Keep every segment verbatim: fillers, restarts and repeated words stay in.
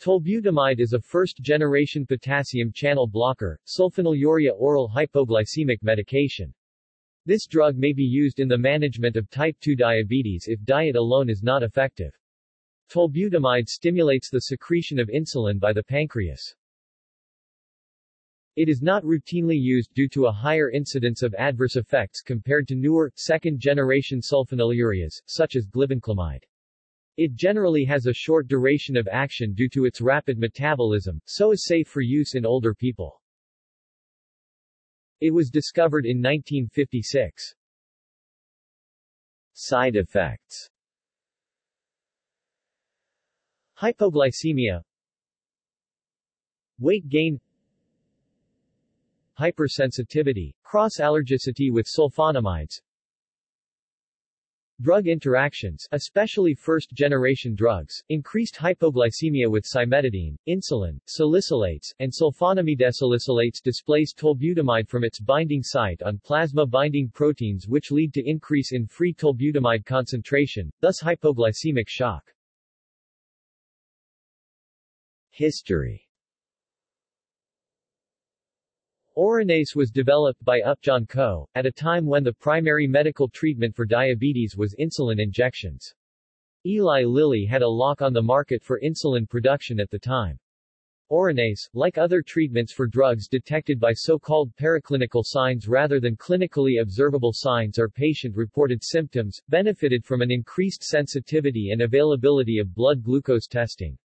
Tolbutamide is a first-generation potassium channel blocker, sulfonylurea oral hypoglycemic medication. This drug may be used in the management of type two diabetes if diet alone is not effective. Tolbutamide stimulates the secretion of insulin by the pancreas. It is not routinely used due to a higher incidence of adverse effects compared to newer, second-generation sulfonylureas, such as glibenclamide. It generally has a short duration of action due to its rapid metabolism, so is safe for use in older people. It was discovered in nineteen fifty-six. Side effects: hypoglycemia, weight gain, hypersensitivity, cross-allergicity with sulfonamides, drug interactions, especially first-generation drugs, increased hypoglycemia with cimetidine, insulin, salicylates, and sulfonamidesalicylates displace tolbutamide from its binding site on plasma-binding proteins, which lead to increase in free tolbutamide concentration, thus hypoglycemic shock. History: Orinase was developed by Upjohn Co., at a time when the primary medical treatment for diabetes was insulin injections. Eli Lilly had a lock on the market for insulin production at the time. Orinase, like other treatments for drugs detected by so-called paraclinical signs rather than clinically observable signs or patient-reported symptoms, benefited from an increased sensitivity and availability of blood glucose testing.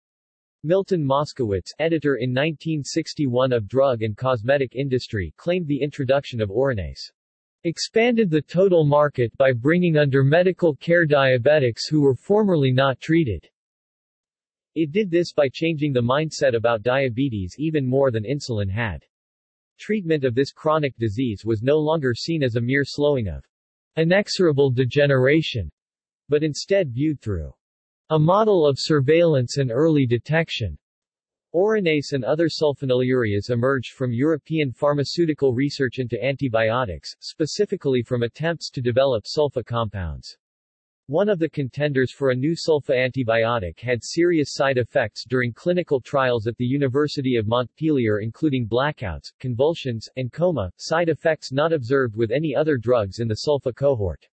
Milton Moskowitz, editor in nineteen sixty-one of Drug and Cosmetic Industry, claimed the introduction of Orinase expanded the total market by bringing under medical care diabetics who were formerly not treated. It did this by changing the mindset about diabetes even more than insulin had. Treatment of this chronic disease was no longer seen as a mere slowing of inexorable degeneration, but instead viewed through a model of surveillance and early detection. Orinase and other sulfonylureas emerged from European pharmaceutical research into antibiotics, specifically from attempts to develop sulfa compounds. One of the contenders for a new sulfa antibiotic had serious side effects during clinical trials at the University of Montpellier, including blackouts, convulsions, and coma, side effects not observed with any other drugs in the sulfa cohort.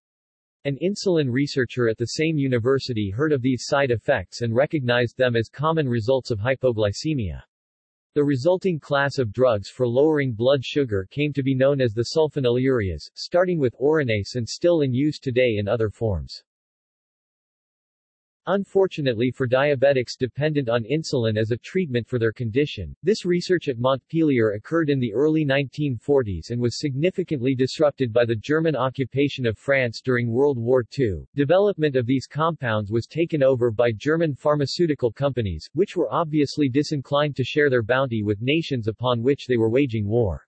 An insulin researcher at the same university heard of these side effects and recognized them as common results of hypoglycemia. The resulting class of drugs for lowering blood sugar came to be known as the sulfonylureas, starting with Orinase and still in use today in other forms. Unfortunately for diabetics dependent on insulin as a treatment for their condition, this research at Montpellier occurred in the early nineteen forties and was significantly disrupted by the German occupation of France during World War Two. Development of these compounds was taken over by German pharmaceutical companies, which were obviously disinclined to share their bounty with nations upon which they were waging war.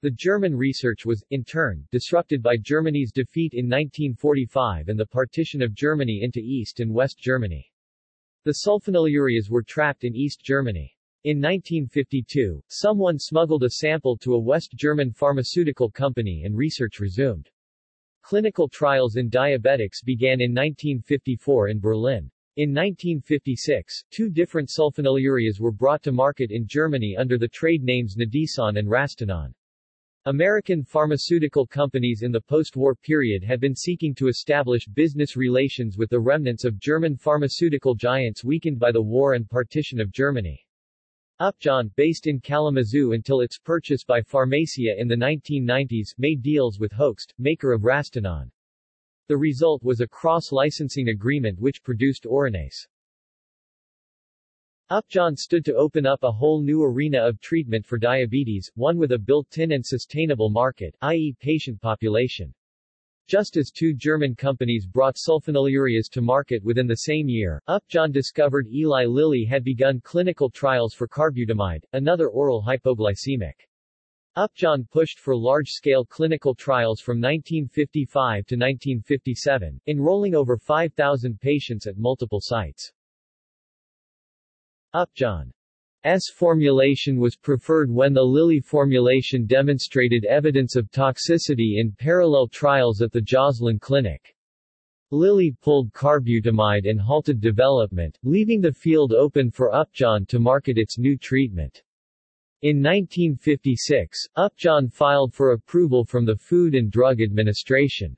The German research was, in turn, disrupted by Germany's defeat in nineteen forty-five and the partition of Germany into East and West Germany. The sulfonylureas were trapped in East Germany. In nineteen fifty-two, someone smuggled a sample to a West German pharmaceutical company and research resumed. Clinical trials in diabetics began in nineteen fifty-four in Berlin. In nineteen fifty-six, two different sulfonylureas were brought to market in Germany under the trade names Nedisan and Rastinon. American pharmaceutical companies in the post-war period had been seeking to establish business relations with the remnants of German pharmaceutical giants weakened by the war and partition of Germany. Upjohn, based in Kalamazoo until its purchase by Pharmacia in the nineteen nineties, made deals with Hoechst, maker of Rastinon. The result was a cross-licensing agreement which produced Orinase. Upjohn stood to open up a whole new arena of treatment for diabetes, one with a built-in and sustainable market, that is patient population. Just as two German companies brought sulfonylureas to market within the same year, Upjohn discovered Eli Lilly had begun clinical trials for carbutamide, another oral hypoglycemic. Upjohn pushed for large-scale clinical trials from nineteen fifty-five to nineteen fifty-seven, enrolling over five thousand patients at multiple sites. Upjohn's formulation was preferred when the Lilly formulation demonstrated evidence of toxicity in parallel trials at the Joslin Clinic. Lilly pulled carbutamide and halted development, leaving the field open for Upjohn to market its new treatment. In nineteen fifty-six, Upjohn filed for approval from the Food and Drug Administration.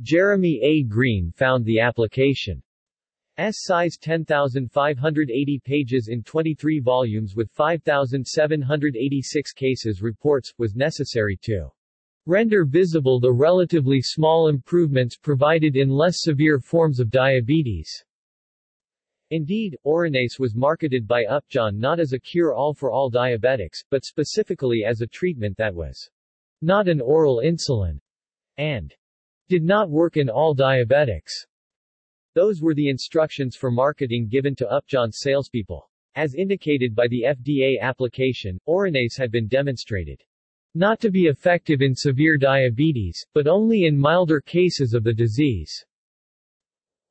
Jeremy A. Green found the application S size ten thousand five hundred eighty pages in twenty-three volumes with five thousand seven hundred eighty-six cases reports, was necessary to render visible the relatively small improvements provided in less severe forms of diabetes. Indeed, Orinase was marketed by Upjohn not as a cure-all for all diabetics, but specifically as a treatment that was not an oral insulin and did not work in all diabetics. Those were the instructions for marketing given to Upjohn's salespeople. As indicated by the F D A application, Orinase had been demonstrated not to be effective in severe diabetes, but only in milder cases of the disease.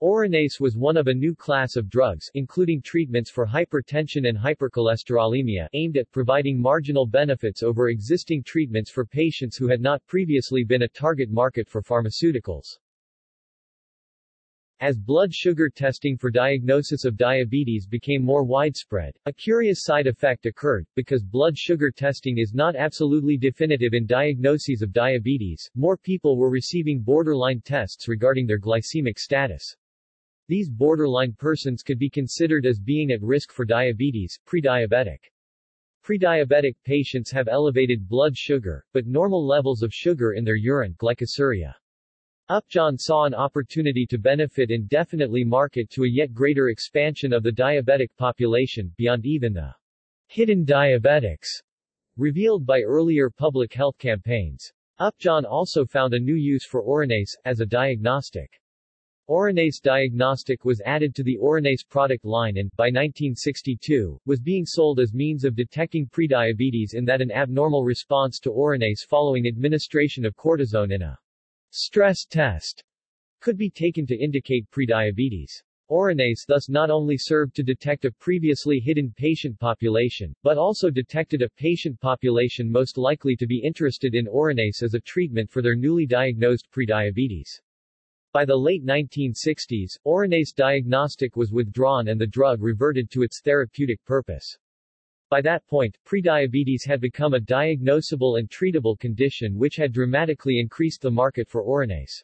Orinase was one of a new class of drugs, including treatments for hypertension and hypercholesterolemia, aimed at providing marginal benefits over existing treatments for patients who had not previously been a target market for pharmaceuticals. As blood sugar testing for diagnosis of diabetes became more widespread, a curious side effect occurred. Because blood sugar testing is not absolutely definitive in diagnoses of diabetes, more people were receiving borderline tests regarding their glycemic status. These borderline persons could be considered as being at risk for diabetes, prediabetic. Prediabetic patients have elevated blood sugar, but normal levels of sugar in their urine, glycosuria. Upjohn saw an opportunity to benefit and definitely market to a yet greater expansion of the diabetic population, beyond even the hidden diabetics revealed by earlier public health campaigns. Upjohn also found a new use for Orinase, as a diagnostic. Orinase Diagnostic was added to the Orinase product line and, by nineteen sixty-two, was being sold as means of detecting prediabetes, in that an abnormal response to Orinase following administration of cortisone in a stress test could be taken to indicate prediabetes. Orinase thus not only served to detect a previously hidden patient population, but also detected a patient population most likely to be interested in Orinase as a treatment for their newly diagnosed prediabetes. By the late nineteen sixties, Orinase Diagnostic was withdrawn and the drug reverted to its therapeutic purpose. By that point, prediabetes had become a diagnosable and treatable condition, which had dramatically increased the market for Orinase.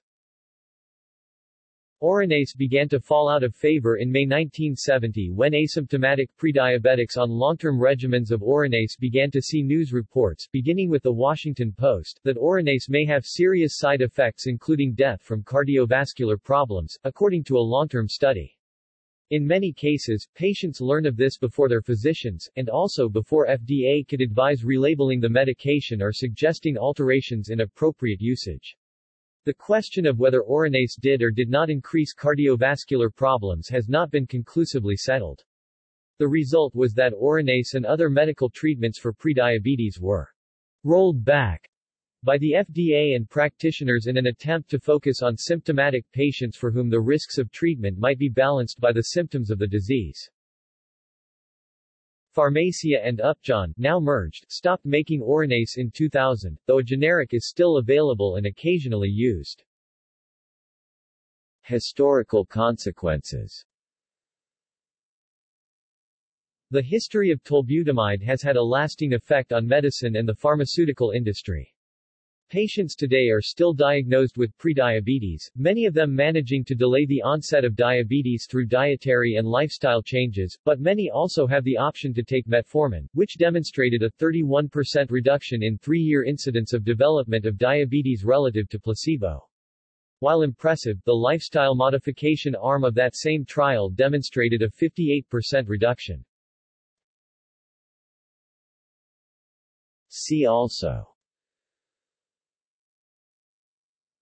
Orinase began to fall out of favor in May nineteen seventy, when asymptomatic prediabetics on long-term regimens of Orinase began to see news reports, beginning with the Washington Post, that Orinase may have serious side effects including death from cardiovascular problems, according to a long-term study. In many cases, patients learn of this before their physicians, and also before F D A could advise relabeling the medication or suggesting alterations in appropriate usage. The question of whether Orinase did or did not increase cardiovascular problems has not been conclusively settled. The result was that Orinase and other medical treatments for prediabetes were rolled back by the F D A and practitioners in an attempt to focus on symptomatic patients for whom the risks of treatment might be balanced by the symptoms of the disease. Pharmacia and Upjohn, now merged, stopped making Orinase in two thousand, though a generic is still available and occasionally used. Historical consequences. The history of tolbutamide has had a lasting effect on medicine and the pharmaceutical industry. Patients today are still diagnosed with prediabetes, many of them managing to delay the onset of diabetes through dietary and lifestyle changes, but many also have the option to take metformin, which demonstrated a thirty-one percent reduction in three-year incidence of development of diabetes relative to placebo. While impressive, the lifestyle modification arm of that same trial demonstrated a fifty-eight percent reduction. See also: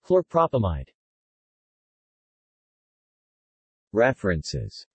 Chlorpropamide. References.